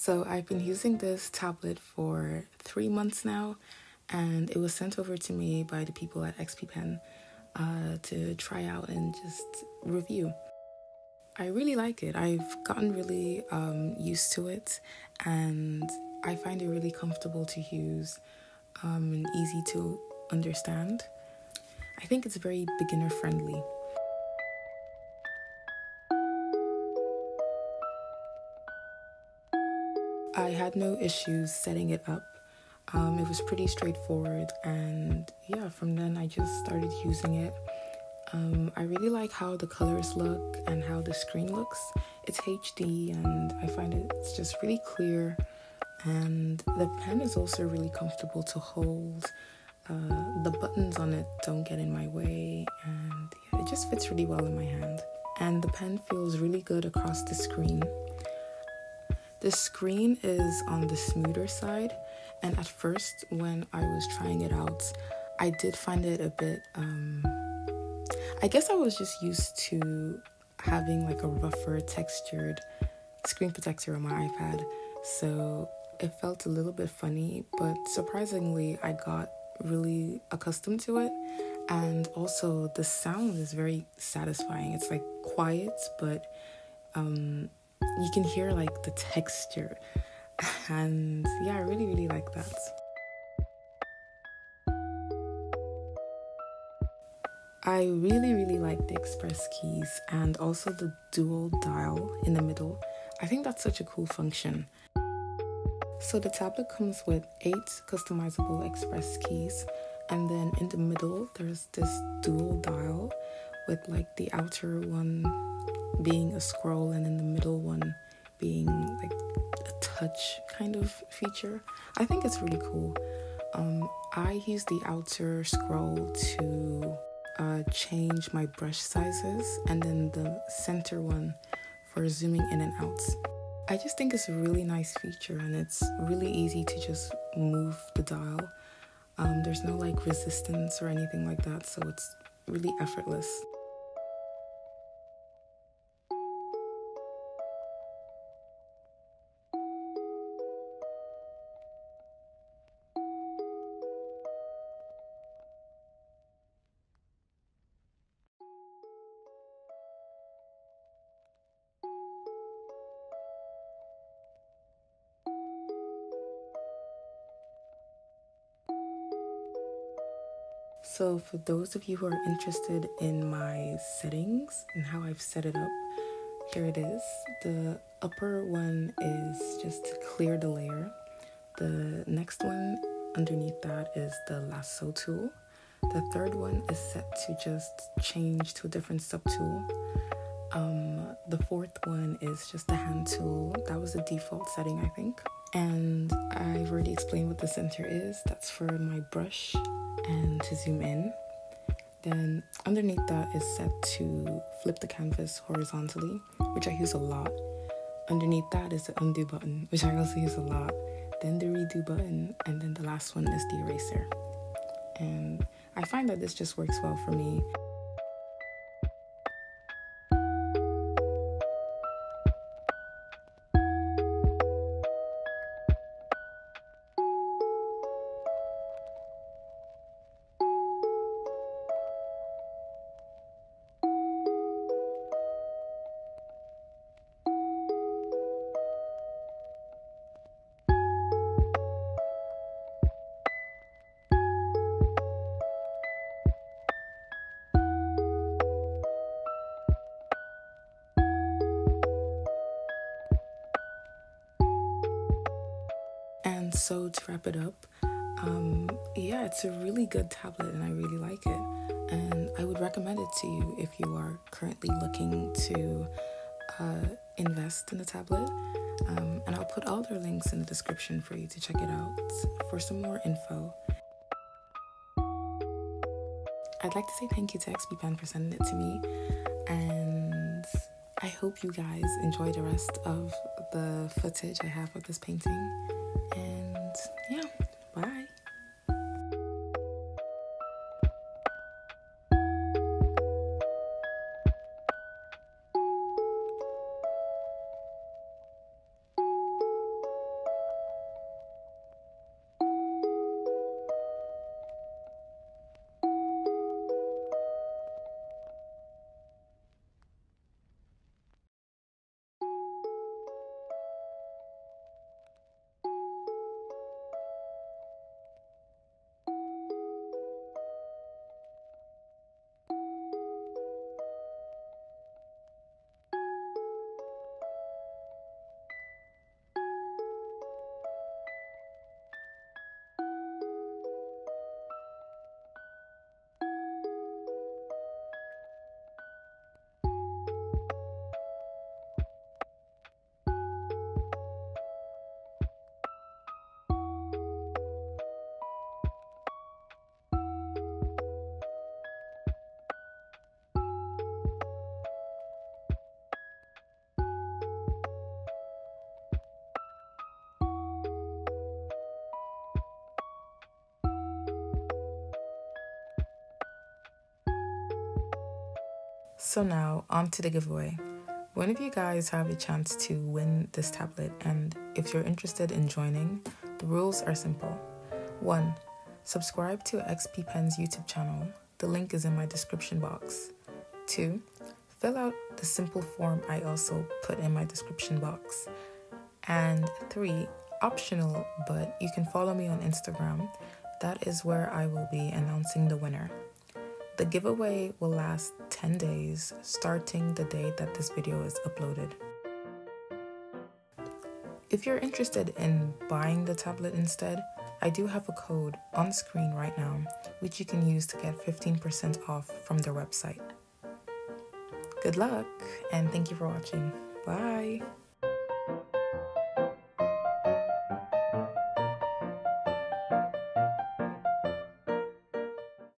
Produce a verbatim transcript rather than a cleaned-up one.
So I've been using this tablet for three months now, and it was sent over to me by the people at X P Pen uh, to try out and just review. I really like it. I've gotten really um, used to it, and I find it really comfortable to use um, and easy to understand. I think it's very beginner friendly. I had no issues setting it up. Um, it was pretty straightforward, and yeah, from then I just started using it. Um, I really like how the colors look and how the screen looks. It's H D, and I find it's just really clear, and the pen is also really comfortable to hold. Uh, the buttons on it don't get in my way, and yeah, it just fits really well in my hand. And the pen feels really good across the screen. The screen is on the smoother side, and at first when I was trying it out, I did find it a bit, um, I guess I was just used to having like a rougher textured screen protector on my iPad, so it felt a little bit funny, but surprisingly I got really accustomed to it, and also the sound is very satisfying. It's like quiet, but um, you can hear like the texture, and yeah, I really really like that. I really really like the Express keys and also the dual dial in the middle. I think that's such a cool function. So the tablet comes with eight customizable Express keys, and then in the middle there's this dual dial with like the outer one being a scroll and then the middle one being like a touch kind of feature. I think it's really cool. Um, I use the outer scroll to uh, change my brush sizes, and then the center one for zooming in and out. I just think it's a really nice feature, and it's really easy to just move the dial. Um, there's no like resistance or anything like that, so it's really effortless. So for those of you who are interested in my settings and how I've set it up, here it is. The upper one is just to clear the layer. The next one underneath that is the lasso tool. The third one is set to just change to a different subtool. Um, the fourth one is just the hand tool. That was the default setting, I think. And I've already explained what the center is. That's for my brush and to zoom in. Then underneath that is set to flip the canvas horizontally, which I use a lot. Underneath that is the undo button, which I also use a lot. Then the redo button, and then the last one is the eraser. And I find that this just works well for me. And so to wrap it up, um, yeah, it's a really good tablet and I really like it. And I would recommend it to you if you are currently looking to uh, invest in a tablet. Um, and I'll put all their links in the description for you to check it out for some more info. I'd like to say thank you to X P Pen for sending it to me. And I hope you guys enjoy the rest of the footage I have of this painting. And yeah, bye. So now on to the giveaway. One of you guys have a chance to win this tablet, and if you're interested in joining, the rules are simple. one. Subscribe to X P Pen's YouTube channel. The link is in my description box. two. Fill out the simple form I also put in my description box. And three. Optional, but you can follow me on Instagram. That is where I will be announcing the winner. The giveaway will last ten days, starting the day that this video is uploaded. If you're interested in buying the tablet instead, I do have a code on screen right now, which you can use to get fifteen percent off from their website. Good luck, and thank you for watching. Bye!